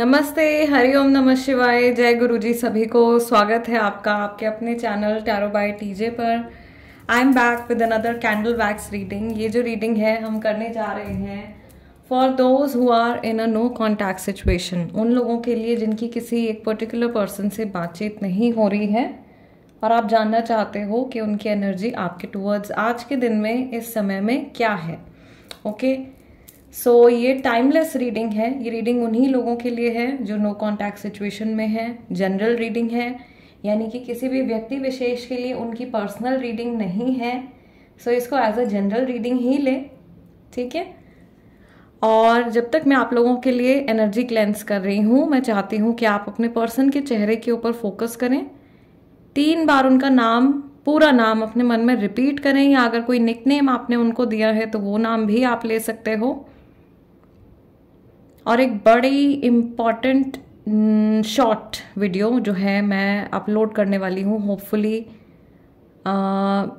नमस्ते, हरि ओम नमः शिवाय, जय गुरुजी। सभी को स्वागत है आपका आपके अपने चैनल टैरो बाय टीजे पर। I am back with another candle wax reading. ये जो रीडिंग है हम करने जा रहे हैं for those who are in a no contact situation, उन लोगों के लिए जिनकी किसी एक पर्टिकुलर पर्सन से बातचीत नहीं हो रही है और आप जानना चाहते हो कि उनकी एनर्जी आपके टूवर्ड्स आज के दिन में इस समय में क्या है। ओके ये टाइमलेस रीडिंग है। ये रीडिंग उन्हीं लोगों के लिए है जो नो कॉन्टैक्ट सिचुएशन में है। जनरल रीडिंग है, यानी कि किसी भी व्यक्ति विशेष के लिए उनकी पर्सनल रीडिंग नहीं है। इसको एज अ जनरल रीडिंग ही ले, ठीक है। और जब तक मैं आप लोगों के लिए एनर्जी क्लेंस कर रही हूँ, मैं चाहती हूँ कि आप अपने पर्सन के चेहरे के ऊपर फोकस करें। 3 बार उनका नाम, पूरा नाम अपने मन में रिपीट करें, या अगर कोई निकनेम आपने उनको दिया है तो वो नाम भी आप ले सकते हो। और एक बड़ी इम्पॉर्टेंट शॉर्ट वीडियो जो है मैं अपलोड करने वाली हूँ, होपफुली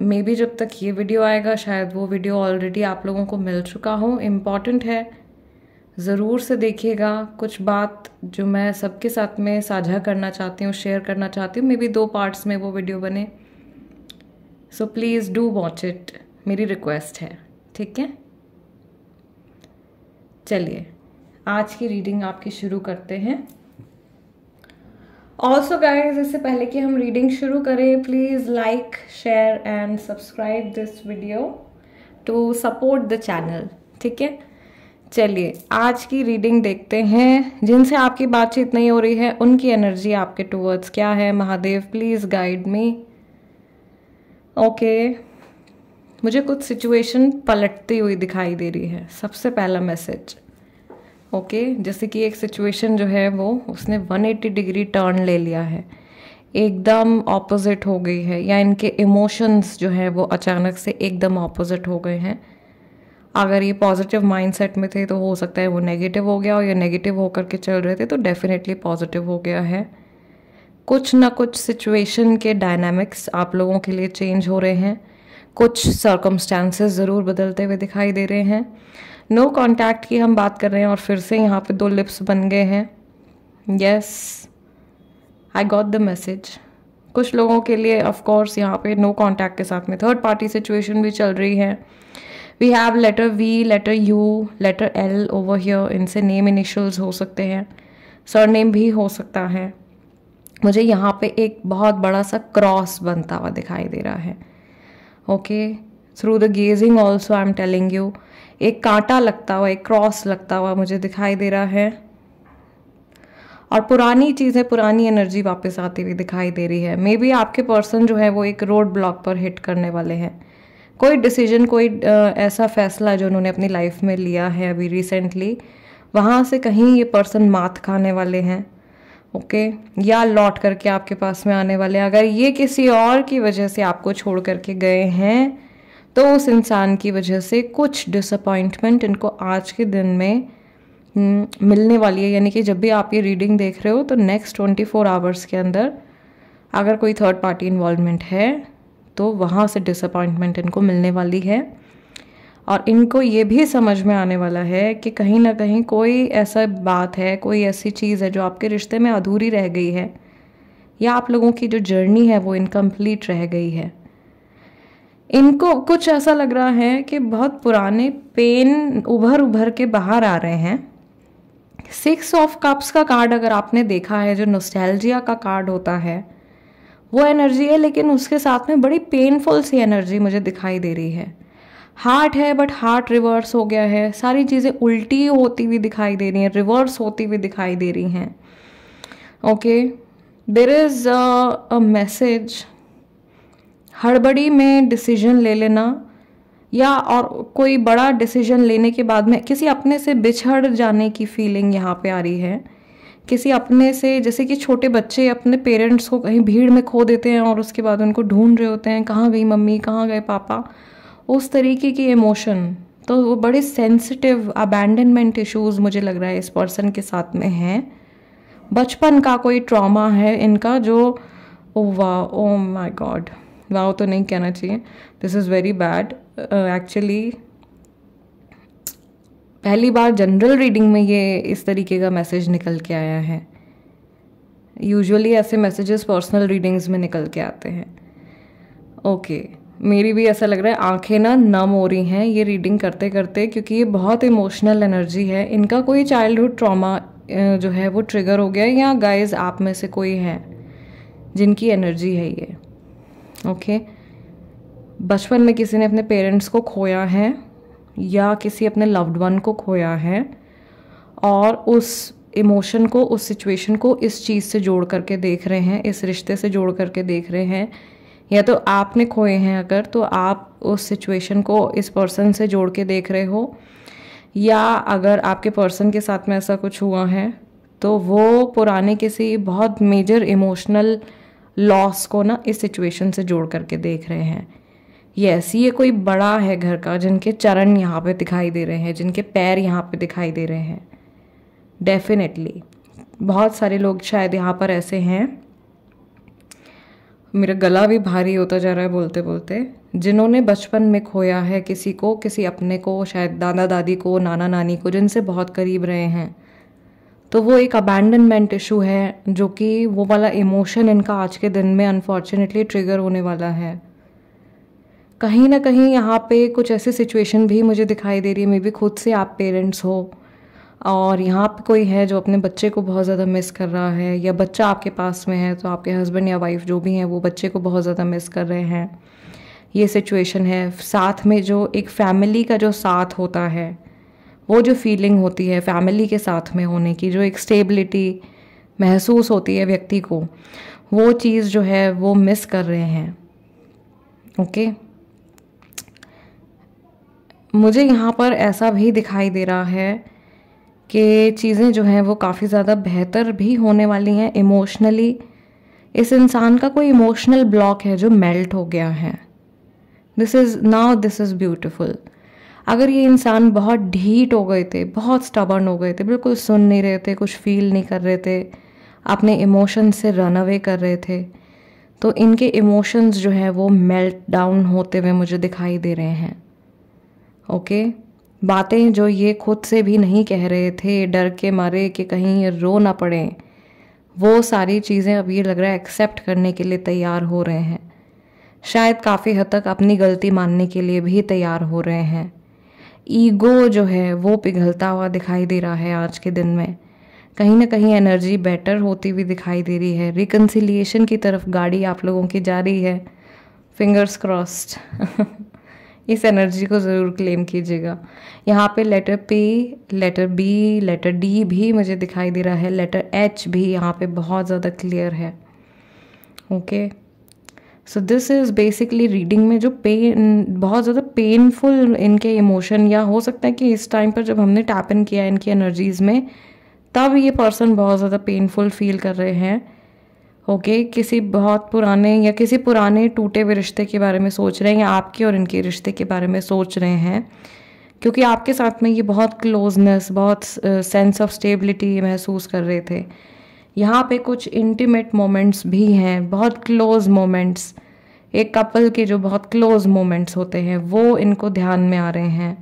मे बी जब तक ये वीडियो आएगा शायद वो वीडियो ऑलरेडी आप लोगों को मिल चुका हो। इम्पॉर्टेंट है, ज़रूर से देखिएगा। कुछ बात जो मैं सबके साथ में साझा करना चाहती हूँ, शेयर करना चाहती हूँ, मे बी 2 पार्ट्स में वो वीडियो बने। So please do watch it, मेरी रिक्वेस्ट है, ठीक है। चलिए आज की रीडिंग आपकी शुरू करते हैं। ऑल्सो गाइज, इससे पहले कि हम रीडिंग शुरू करें, please like, share and subscribe this video to support the channel, ठीक है। चलिए आज की रीडिंग देखते हैं। जिनसे आपकी बातचीत नहीं हो रही है उनकी एनर्जी आपके टूवर्ड्स क्या है। Mahadev please guide me. Okay मुझे कुछ सिचुएशन पलटती हुई दिखाई दे रही है। सबसे पहला मैसेज, ओके जैसे कि एक सिचुएशन जो है वो उसने 180 डिग्री टर्न ले लिया है, एकदम ऑपोजिट हो गई है, या इनके इमोशंस जो है वो अचानक से एकदम ऑपोजिट हो गए हैं। अगर ये पॉजिटिव माइंडसेट में थे तो हो सकता है वो नेगेटिव हो गया, और ये नेगेटिव होकर के चल रहे थे तो डेफिनेटली पॉजिटिव हो गया है। कुछ ना कुछ सिचुएशन के डायनामिक्स आप लोगों के लिए चेंज हो रहे हैं, कुछ सर्कमस्टांसेस ज़रूर बदलते हुए दिखाई दे रहे हैं। नो कॉन्टैक्ट की हम बात कर रहे हैं और फिर से यहाँ पे 2 लिप्स बन गए हैं। Yes, I got the message. कुछ लोगों के लिए ऑफ कोर्स यहाँ पे नो कॉन्टैक्ट के साथ में 3rd पार्टी सिचुएशन भी चल रही है। We have letter V, letter U, letter L over here. इनसे नेम इनिशियल्स हो सकते हैं, सरनेम भी हो सकता है। मुझे यहाँ पे एक बहुत बड़ा सा क्रॉस बनता हुआ दिखाई दे रहा है। Okay through the gazing also I am telling you, एक कांटा लगता हुआ, एक क्रॉस लगता हुआ मुझे दिखाई दे रहा है। और पुरानी चीज़ें, पुरानी एनर्जी वापस आती हुई दिखाई दे रही है। मे बी आपके पर्सन जो है वो एक रोड ब्लॉक पर हिट करने वाले हैं। कोई डिसीजन, कोई ऐसा फैसला जो उन्होंने अपनी लाइफ में लिया है अभी रिसेंटली, वहाँ से कहीं ये पर्सन मात खाने वाले हैं। ओके या लौट करके आपके पास में आने वाले। अगर ये किसी और की वजह से आपको छोड़ करके गए हैं तो उस इंसान की वजह से कुछ डिसअपॉइंटमेंट इनको आज के दिन में मिलने वाली है। यानी कि जब भी आप ये रीडिंग देख रहे हो तो नेक्स्ट 24 आवर्स के अंदर अगर कोई 3rd पार्टी इन्वॉल्वमेंट है तो वहाँ से डिसअपॉइंटमेंट इनको मिलने वाली है। और इनको ये भी समझ में आने वाला है कि कहीं ना कहीं कोई ऐसा बात है, कोई ऐसी चीज़ है जो आपके रिश्ते में अधूरी रह गई है, या आप लोगों की जो जर्नी है वो इनकम्प्लीट रह गई है। इनको कुछ ऐसा लग रहा है कि बहुत पुराने पेन उभर के बाहर आ रहे हैं। 6 ऑफ कप्स का कार्ड अगर आपने देखा है, जो नॉस्टैल्जिया का कार्ड होता है, वो एनर्जी है, लेकिन उसके साथ में बड़ी पेनफुल सी एनर्जी मुझे दिखाई दे रही है। हार्ट है बट हार्ट रिवर्स हो गया है, सारी चीज़ें उल्टी होती हुई दिखाई दे रही हैं, रिवर्स होती हुई दिखाई दे रही हैं। Okay there is a message, हड़बड़ी में डिसीजन ले लेना, या और कोई बड़ा डिसीजन लेने के बाद में किसी अपने से बिछड़ जाने की फीलिंग यहाँ पे आ रही है। किसी अपने से, जैसे कि छोटे बच्चे अपने पेरेंट्स को कहीं भीड़ में खो देते हैं और उसके बाद उनको ढूंढ रहे होते हैं, कहाँ गई मम्मी, कहाँ गए पापा, उस तरीके की इमोशन। तो वो बड़े सेंसिटिव अबैंडनमेंट इशूज़ मुझे लग रहा है इस पर्सन के साथ में है। बचपन का कोई ट्रॉमा है इनका जो, ओह वाह, ओह माय गॉड, वाओ तो नहीं कहना चाहिए, this is very bad actually. पहली बार जनरल रीडिंग में ये इस तरीके का मैसेज निकल के आया है। यूजुअली ऐसे मैसेजेस पर्सनल रीडिंग्स में निकल के आते हैं। ओके, मेरी भी ऐसा लग रहा है आंखें ना नम हो रही हैं ये रीडिंग करते करते, क्योंकि ये बहुत इमोशनल एनर्जी है। इनका कोई चाइल्डहुड ट्रॉमा जो है वो ट्रिगर हो गया, या गाइज आप में से कोई है जिनकी एनर्जी है ये। ओके, बचपन में किसी ने अपने पेरेंट्स को खोया है या किसी अपने लव्ड वन को खोया है, और उस इमोशन को, उस सिचुएशन को इस चीज़ से जोड़ करके देख रहे हैं, इस रिश्ते से जोड़ करके देख रहे हैं। या तो आपने खोए हैं अगर, तो आप उस सिचुएशन को इस पर्सन से जोड़ के देख रहे हो, या अगर आपके पर्सन के साथ में ऐसा कुछ हुआ है तो वो पुराने किसी बहुत मेजर इमोशनल लॉस को ना इस सिचुएशन से जोड़ करके देख रहे हैं। यस, ये कोई बड़ा है घर का जिनके चरण यहाँ पे दिखाई दे रहे हैं, जिनके पैर यहाँ पे दिखाई दे रहे हैं। डेफिनेटली बहुत सारे लोग शायद यहाँ पर ऐसे हैं, मेरा गला भी भारी होता जा रहा है बोलते बोलते, जिन्होंने बचपन में खोया है किसी को, किसी अपने को, शायद दादा दादी को, नाना नानी को, जिनसे बहुत करीब रहे हैं। तो वो एक अबैंडनमेंट इशू है, जो कि वो वाला इमोशन इनका आज के दिन में अनफॉर्चुनेटली ट्रिगर होने वाला है। कहीं ना कहीं यहाँ पे कुछ ऐसी सिचुएशन भी मुझे दिखाई दे रही है, मे बी खुद से आप पेरेंट्स हो और यहाँ पे कोई है जो अपने बच्चे को बहुत ज़्यादा मिस कर रहा है, या बच्चा आपके पास में है तो आपके हस्बैंड या वाइफ जो भी हैं वो बच्चे को बहुत ज़्यादा मिस कर रहे हैं। ये सिचुएशन है। साथ में जो एक फैमिली का जो साथ होता है, वो जो फीलिंग होती है फैमिली के साथ में होने की, जो एक स्टेबिलिटी महसूस होती है व्यक्ति को, वो चीज़ जो है वो मिस कर रहे हैं। ओके, मुझे यहाँ पर ऐसा भी दिखाई दे रहा है कि चीज़ें जो हैं वो काफ़ी ज़्यादा बेहतर भी होने वाली हैं इमोशनली। इस इंसान का कोई इमोशनल ब्लॉक है जो मेल्ट हो गया है। This is beautiful. अगर ये इंसान बहुत ढीठ हो गए थे, बहुत स्टबर्न हो गए थे, बिल्कुल सुन नहीं रहे थे, कुछ फील नहीं कर रहे थे, अपने इमोशंस से रन अवे कर रहे थे, तो इनके इमोशंस जो है वो मेल्ट डाउन होते हुए मुझे दिखाई दे रहे हैं। ओके, बातें जो ये खुद से भी नहीं कह रहे थे डर के मारे कि कहीं रो ना पड़े, वो सारी चीज़ें अब ये लग रहा है एक्सेप्ट करने के लिए तैयार हो रहे हैं। शायद काफ़ी हद तक अपनी गलती मानने के लिए भी तैयार हो रहे हैं। ईगो जो है वो पिघलता हुआ दिखाई दे रहा है आज के दिन में। कहीं ना कहीं एनर्जी बेटर होती हुई दिखाई दे रही है। रिकन्सिलिएशन की तरफ गाड़ी आप लोगों की जा रही है, फिंगर्स क्रॉस्ड। इस एनर्जी को ज़रूर क्लेम कीजिएगा। यहाँ पे letter P, letter B, letter D भी मुझे दिखाई दे रहा है, लेटर एच भी यहाँ पे बहुत ज़्यादा क्लियर है। Okay, so this is basically reading में जो पेन, बहुत ज़्यादा पेनफुल इनके इमोशन, या हो सकता है कि इस टाइम पर जब हमने टैप इन किया इनकी एनर्जीज़ में, तब ये पर्सन बहुत ज़्यादा पेनफुल फील कर रहे हैं। ओके, किसी बहुत पुराने या किसी पुराने टूटे हुए रिश्ते के बारे में सोच रहे हैं, या आपके और इनके रिश्ते के बारे में सोच रहे हैं, क्योंकि आपके साथ में ये बहुत क्लोजनेस, बहुत सेंस ऑफ स्टेबिलिटी महसूस कर रहे थे। यहाँ पे कुछ इंटीमेट मोमेंट्स भी हैं, बहुत क्लोज मोमेंट्स, एक कपल के जो बहुत क्लोज मोमेंट्स होते हैं वो इनको ध्यान में आ रहे हैं,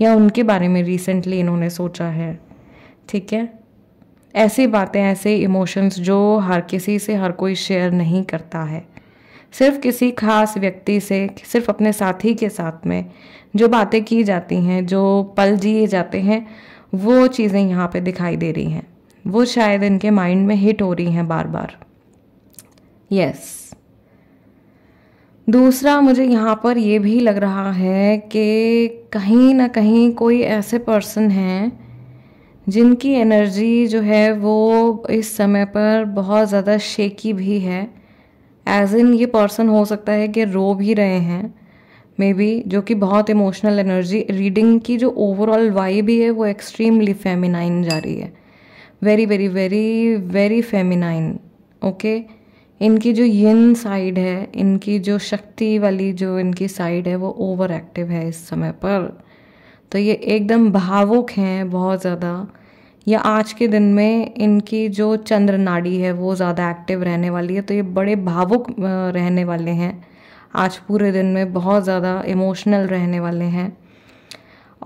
या उनके बारे में रिसेंटली इन्होंने सोचा है। ठीक है, ऐसी बातें, ऐसे इमोशंस जो हर किसी से हर कोई शेयर नहीं करता है, सिर्फ किसी खास व्यक्ति से, सिर्फ अपने साथी के साथ में जो बातें की जाती हैं, जो पल जिए जाते हैं, वो चीज़ें यहाँ पे दिखाई दे रही हैं। वो शायद इनके माइंड में हिट हो रही हैं बार बार। यस, दूसरा मुझे यहाँ पर ये भी लग रहा है कि कहीं ना कहीं कोई ऐसे पर्सन हैं जिनकी एनर्जी जो है वो इस समय पर बहुत ज़्यादा शेकी भी है। एज इन ये पर्सन हो सकता है कि रो भी रहे हैं मे बी, जो कि बहुत इमोशनल एनर्जी। रीडिंग की जो ओवरऑल वाइब है वो एक्सट्रीमली फेमिनाइन जा रही है, very very very very feminine. Okay, इनकी जो यिन साइड है, इनकी जो शक्ति वाली जो इनकी साइड है वो ओवर एक्टिव है इस समय पर। तो ये एकदम भावुक हैं बहुत ज़्यादा, या आज के दिन में इनकी जो चंद्र नाड़ी है वो ज़्यादा एक्टिव रहने वाली है। तो ये बड़े भावुक रहने वाले हैं आज पूरे दिन में, बहुत ज़्यादा इमोशनल रहने वाले हैं।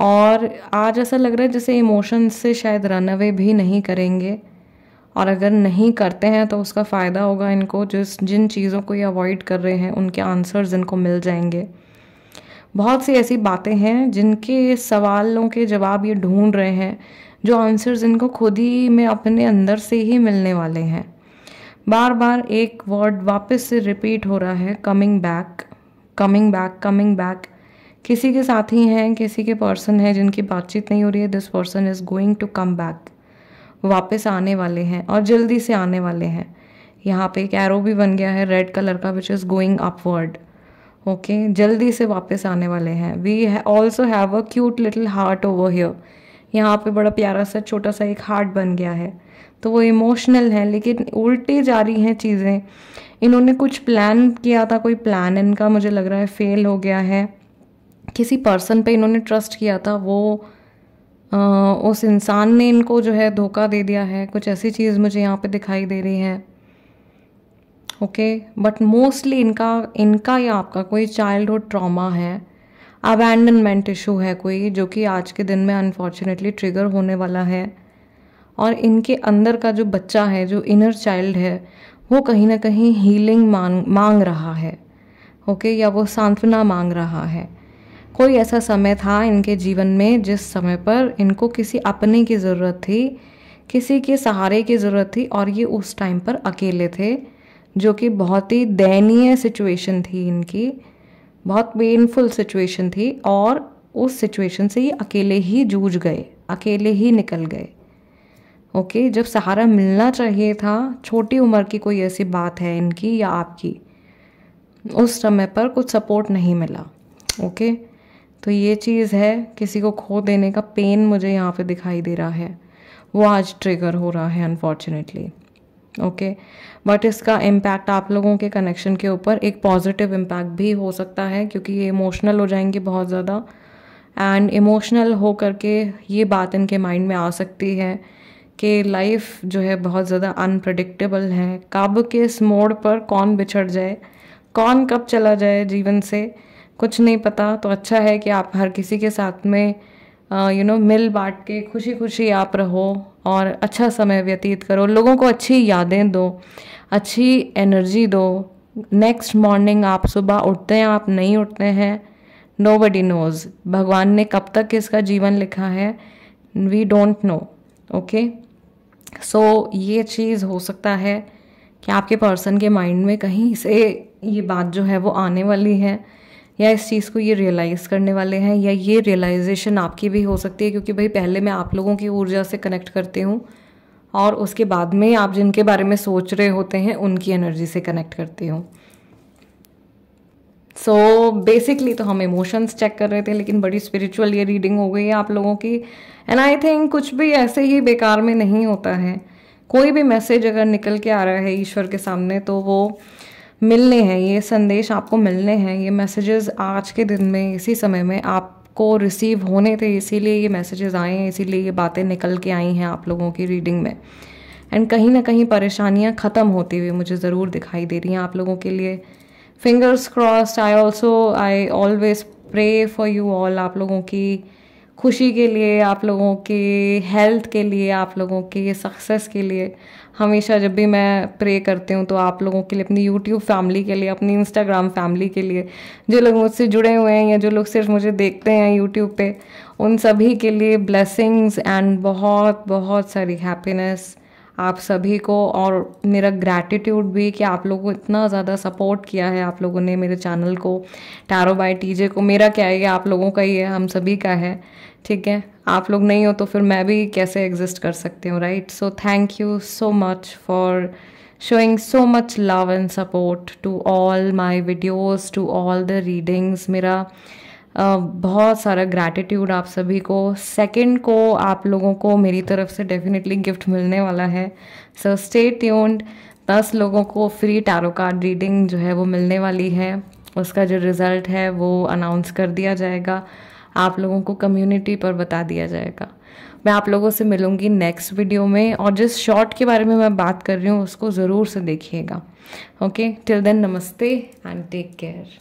और आज ऐसा लग रहा है जैसे इमोशंस से शायद रन अवे भी नहीं करेंगे, और अगर नहीं करते हैं तो उसका फ़ायदा होगा इनको। जिन चीज़ों को ये अवॉइड कर रहे हैं उनके आंसर्स इनको मिल जाएंगे। बहुत सी ऐसी बातें हैं जिनके सवालों के जवाब ये ढूंढ रहे हैं, जो आंसर्स इनको खुद ही में अपने अंदर से ही मिलने वाले हैं। बार बार एक वर्ड वापस से रिपीट हो रहा है, coming back, coming back, coming back. किसी के साथी हैं, किसी के पर्सन हैं जिनकी बातचीत नहीं हो रही है। This person is going to come back, वापस आने वाले हैं और जल्दी से आने वाले हैं। यहाँ पे एक एरो भी बन गया है रेड कलर का, which is going upward. Okay, जल्दी से वापस आने वाले हैं। We also have a cute little heart over here. यहाँ पे बड़ा प्यारा सा छोटा सा एक हार्ट बन गया है। तो वो इमोशनल है, लेकिन उल्टी जा रही हैं चीज़ें। इन्होंने कुछ प्लान किया था, कोई प्लान इनका मुझे लग रहा है फेल हो गया है। किसी पर्सन पे इन्होंने ट्रस्ट किया था, वो उस इंसान ने इनको जो है धोखा दे दिया है। कुछ ऐसी चीज़ मुझे यहाँ पे दिखाई दे रही है। ओके, बट मोस्टली इनका या आपका कोई चाइल्डहुड ट्रॉमा है, अबैंडनमेंट इशू है कोई, जो कि आज के दिन में अनफॉर्चुनेटली ट्रिगर होने वाला है। और इनके अंदर का जो बच्चा है, जो इनर चाइल्ड है, वो कहीं ना कहीं हीलिंग मांग रहा है। ओके, या वो सांत्वना मांग रहा है। कोई ऐसा समय था इनके जीवन में जिस समय पर इनको किसी अपने की ज़रूरत थी, किसी के सहारे की ज़रूरत थी, और ये उस टाइम पर अकेले थे, जो कि बहुत ही दयनीय सिचुएशन थी इनकी, बहुत पेनफुल सिचुएशन थी। और उस सिचुएशन से ये अकेले ही जूझ गए, अकेले ही निकल गए। ओके, जब सहारा मिलना चाहिए था। छोटी उम्र की कोई ऐसी बात है इनकी या आपकी, उस समय पर कुछ सपोर्ट नहीं मिला। ओके, तो ये चीज़ है, किसी को खो देने का पेन मुझे यहाँ पे दिखाई दे रहा है, वो आज ट्रिगर हो रहा है अनफॉर्चुनेटली। ओके, बट इसका इम्पैक्ट आप लोगों के कनेक्शन के ऊपर एक पॉजिटिव इम्पैक्ट भी हो सकता है, क्योंकि ये इमोशनल हो जाएंगे बहुत ज़्यादा। एंड इमोशनल हो करके ये बात इनके माइंड में आ सकती है कि लाइफ जो है बहुत ज़्यादा अनप्रडिक्टेबल है। कब किस मोड़ पर कौन बिछड़ जाए, कौन कब चला जाए जीवन से, कुछ नहीं पता। तो अच्छा है कि आप हर किसी के साथ में मिल बाँट के खुशी खुशी आप रहो और अच्छा समय व्यतीत करो। लोगों को अच्छी यादें दो, अच्छी एनर्जी दो। नेक्स्ट मॉर्निंग आप सुबह उठते हैं, आप नहीं उठते हैं, नोबडी नोज़। भगवान ने कब तक इसका जीवन लिखा है, we don't know. Okay, so ये चीज़ हो सकता है कि आपके पर्सन के माइंड में कहीं से ये बात जो है वो आने वाली है, या इस चीज़ को ये रियलाइज़ करने वाले हैं, या ये रियलाइजेशन आपकी भी हो सकती है। क्योंकि भाई पहले मैं आप लोगों की ऊर्जा से कनेक्ट करती हूँ, और उसके बाद में आप जिनके बारे में सोच रहे होते हैं उनकी एनर्जी से कनेक्ट करती हूँ। सो बेसिकली तो हम इमोशंस चेक कर रहे थे, लेकिन बड़ी स्पिरिचुअल ये रीडिंग हो गई है आप लोगों की। एंड आई थिंक कुछ भी ऐसे ही बेकार में नहीं होता है। कोई भी मैसेज अगर निकल के आ रहा है ईश्वर के सामने, तो वो मिलने हैं, ये संदेश आपको मिलने हैं। ये मैसेजेस आज के दिन में, इसी समय में आपको रिसीव होने थे, इसीलिए ये मैसेजेस आए हैं, इसीलिए ये बातें निकल के आई हैं आप लोगों की रीडिंग में। एंड कहीं ना कहीं परेशानियां ख़त्म होती हुई मुझे ज़रूर दिखाई दे रही हैं आप लोगों के लिए। Fingers crossed. I always pray for you all. आप लोगों की खुशी के लिए, आप लोगों के हेल्थ के लिए, आप लोगों के सक्सेस के लिए हमेशा जब भी मैं प्रे करती हूँ, तो आप लोगों के लिए, अपनी यूट्यूब फैमिली के लिए, अपनी इंस्टाग्राम फैमिली के लिए, जो लोग मुझसे जुड़े हुए हैं या जो लोग सिर्फ मुझे देखते हैं यूट्यूब पे, उन सभी के लिए ब्लेसिंग्स एंड बहुत बहुत सारी हैप्पीनेस आप सभी को। और मेरा ग्रैटिट्यूड भी कि आप लोगों को इतना ज़्यादा सपोर्ट किया है आप लोगों ने मेरे चैनल को, टैरो बाय टीजे को। मेरा क्या है, ये आप लोगों का ही है, हम सभी का है। ठीक है, आप लोग नहीं हो तो फिर मैं भी कैसे एग्जिस्ट कर सकती हूँ, right? So thank you so much for showing so much love and support to all my videos, to all the readings. मेरा बहुत सारा ग्रैटिट्यूड आप सभी को। सेकंड को आप लोगों को मेरी तरफ से डेफिनेटली गिफ्ट मिलने वाला है, सो स्टे ट्यून्ड। 10 लोगों को फ्री टैरो कार्ड रीडिंग जो है वो मिलने वाली है। उसका जो रिज़ल्ट है वो अनाउंस कर दिया जाएगा, आप लोगों को कम्युनिटी पर बता दिया जाएगा। मैं आप लोगों से मिलूंगी नेक्स्ट वीडियो में, और जिस शॉर्ट के बारे में मैं बात कर रही हूँ उसको ज़रूर से देखिएगा। ओके, टिल देन नमस्ते एंड टेक केयर।